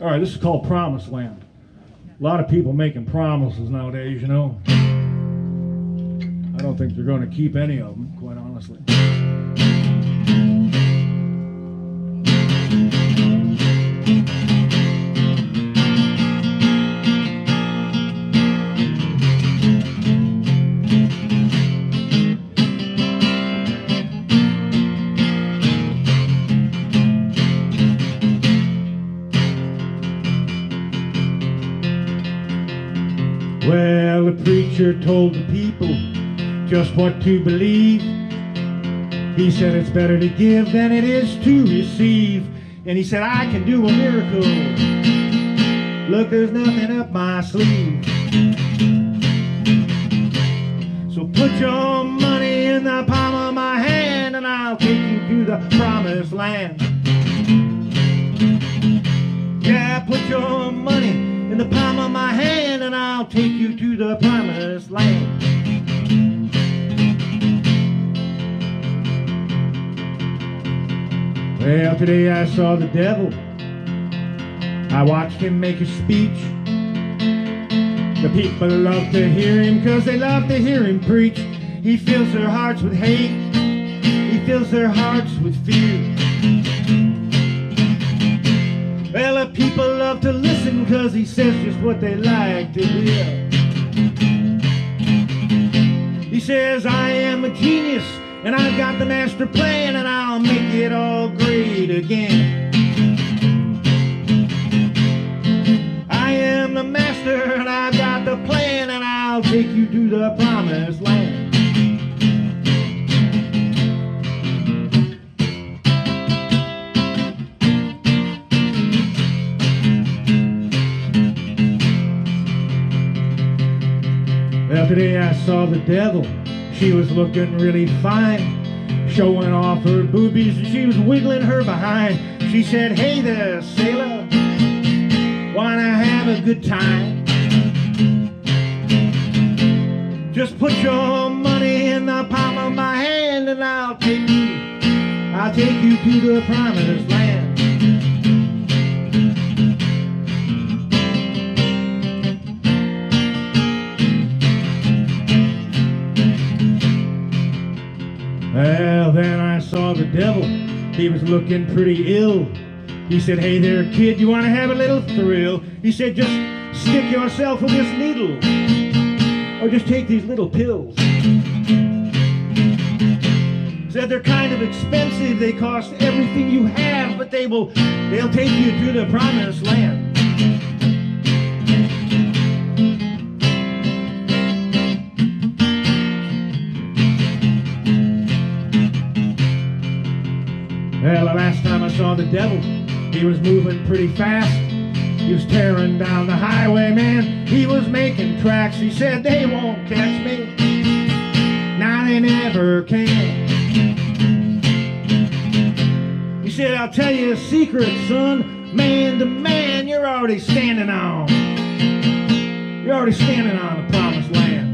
All right, this is called Promised Land. A lot of people making promises nowadays, you know. I don't think they're going to keep any of them, quite honestly. Well, the preacher told the people just what to believe. He said it's better to give than it is to receive. And he said, I can do a miracle. Look, there's nothing up my sleeve. So put your money in the palm of my hand, and I'll take you to the promised land. Yeah, put your money in the palm of my hand, and I'll take you to the promised land. Well, today I saw the devil. I watched him make a speech. The people love to hear him, cause they love to hear him preach. He fills their hearts with hate. He fills their hearts with fear. Well, the people love to listen, cause he says just what they like to hear. He says, I am a genius, and I've got the master plan, and I'll make it all great again. I am the master, and I've got the plan, and I'll take you to the promised land. Well, today I saw the devil. She was looking really fine, showing off her boobies, and she was wiggling her behind. She said, hey there, sailor, wanna have a good time? Just put your money in the palm of my hand, and I'll take you to the promised land. Well, then I saw the devil. He was looking pretty ill. He said, hey there, kid, you want to have a little thrill? He said, just stick yourself with this needle, or just take these little pills. He said, they're kind of expensive. They cost everything you have, but they'll take you to the promised land. Well, the last time I saw the devil, he was moving pretty fast. He was tearing down the highway, man. He was making tracks. He said, they won't catch me. Now they never can. He said, I'll tell you a secret, son. Man to man, you're already standing on. You're already standing on the promised land.